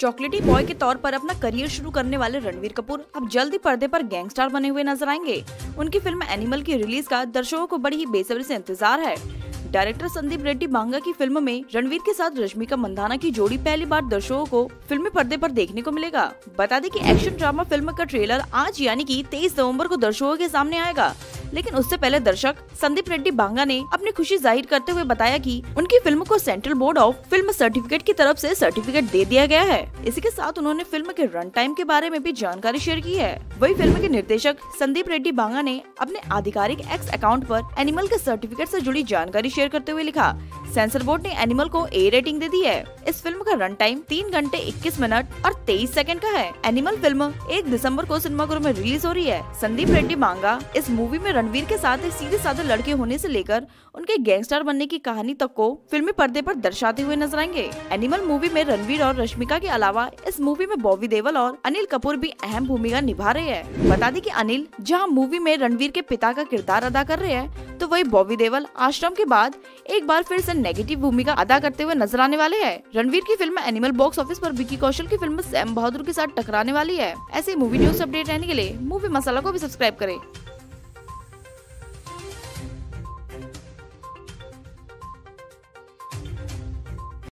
चॉकलेटी बॉय के तौर पर अपना करियर शुरू करने वाले रणवीर कपूर अब जल्द ही पर्दे पर गैंगस्टर बने हुए नजर आएंगे। उनकी फिल्म एनिमल की रिलीज का दर्शकों को बड़ी ही बेसब्री से इंतजार है। डायरेक्टर संदीप रेड्डी वांगा की फिल्म में रणवीर के साथ रश्मिका मंदाना की जोड़ी पहली बार दर्शकों को फिल्मी पर्दे पर देखने को मिलेगा। बता दें कि एक्शन ड्रामा फिल्म का ट्रेलर आज यानी कि 23 नवंबर को दर्शकों के सामने आएगा, लेकिन उससे पहले दर्शक संदीप रेड्डी वांगा ने अपनी खुशी जाहिर करते हुए बताया कि उनकी फिल्म को central board of film certificate की तरफ से सर्टिफिकेट दे दिया गया है। इसी के साथ उन्होंने फिल्म के रन टाइम के बारे में भी जानकारी शेयर की है। वही फिल्म के निर्देशक संदीप रेड्डी वांगा ने अपने आधिकारिक एक्स अकाउंट पर एनिमल के सर्टिफिकेट से जुड़ी जानकारी शेयर करते हुए लिखा, सेंसर बोर्ड ने एनिमल को A रेटिंग दे दी है। इस फिल्म का रन टाइम 3 घंटे 21 मिनट और 23 सेकंड का है। एनिमल फिल्म 1 दिसंबर को सिनेमाघरों में रिलीज हो रही है। संदीप रेड्डी वांगा इस मूवी में रणवीर के साथ एक सीधे साधे लड़के होने से लेकर उनके गैंगस्टर बनने की कहानी तक को फिल्मी पर्दे पर दर्शाते हुए नजर आएंगे। एनिमल मूवी में रणवीर और रश्मिका के अलावा इस मूवी में बॉबी देओल और अनिल कपूर भी अहम भूमिका निभा रहे हैं। बता दें कि अनिल जहां मूवी में रणवीर के पिता का किरदार अदा कर रहे हैं, तो वही बॉबी देओल आश्रम के बाद एक बार फिर से नेगेटिव भूमिका अदा करते हुए नजर आने वाले हैं। रणवीर की फिल्म एनिमल बॉक्स ऑफिस पर विक्की कौशल की फिल्म सैम बहादुर के साथ टकराने वाली है। ऐसे मूवी न्यूज अपडेट रहने के लिए मूवी मसाला को भी सब्सक्राइब करें।